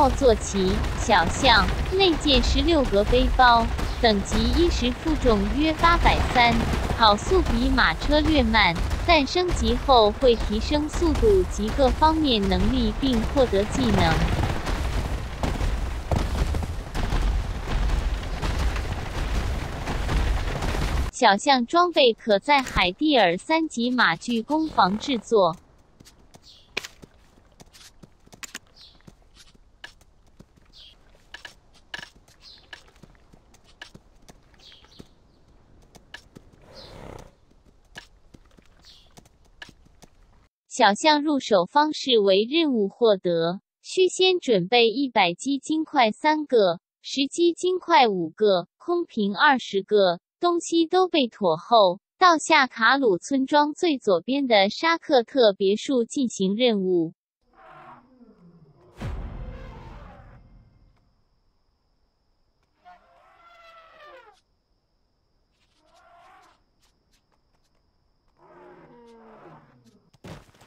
后坐骑、小象，内建16个背包，等级10负重约830，跑速比马车略慢，但升级后会提升速度及各方面能力并获得技能。 小象装备可在海蒂尔3级马具工坊制作。小象入手方式为任务获得，需先准备100鸡金块3个，10鸡金块5个，空瓶20个。 东西都被妥后，到下卡鲁村庄最左边的沙克特别墅进行任务。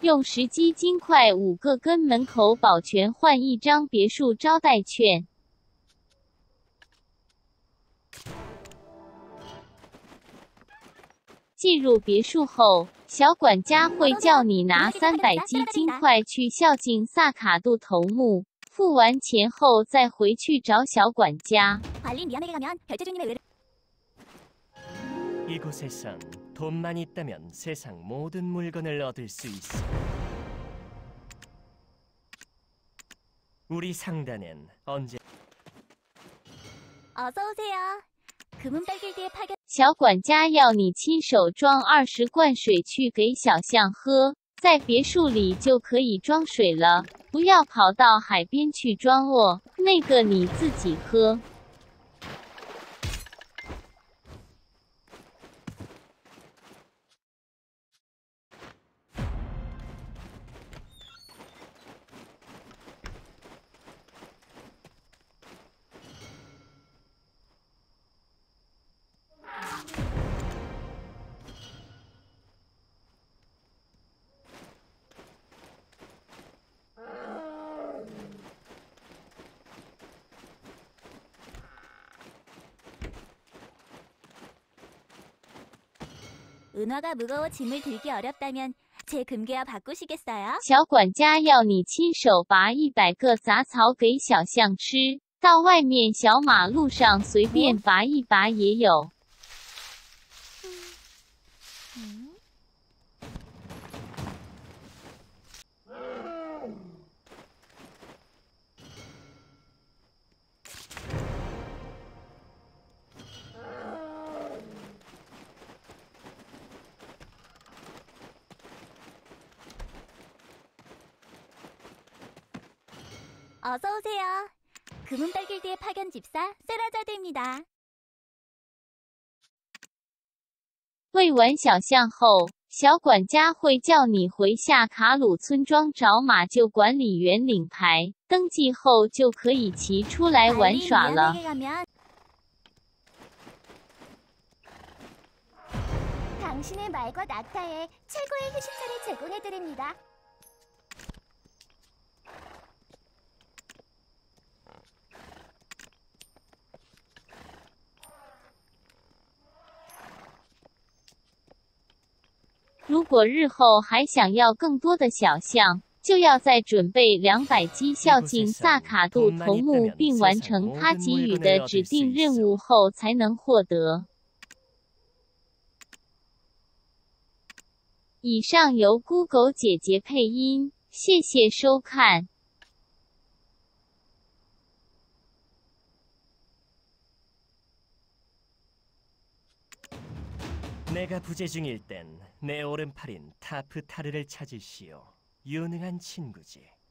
用10鸡金块5个跟门口保全换一张别墅招待券。 进入别墅后，小管家会叫你拿300鸡金块去孝敬萨卡杜头目，付完钱后再回去找小管家。小管家要你亲手装20罐水去给小象喝，在别墅里就可以装水了，不要跑到海边去装哦，那个你自己喝。小管家要你亲手拔100个杂草给小象吃，到外面小马路上随便拔一拔也有。어서오세요. 금은발길드의 파견집사 세라자드입니다. 喂完小象后，小管家会叫你回下卡鲁村庄找马厩管理员领牌，登记后就可以骑出来玩耍了。 당신의 말과 낙타에 최고의 휴식처를 제공해드립니다. 如果日后还想要更多的小象，就要再准备200鸡孝敬萨卡杜头目，并完成他给予的指定任务后才能获得。以上由Google姐姐配音，谢谢收看。내가 부재 중일 땐 내 오른팔인 타프타르를 찾으시오. 유능한 친구지.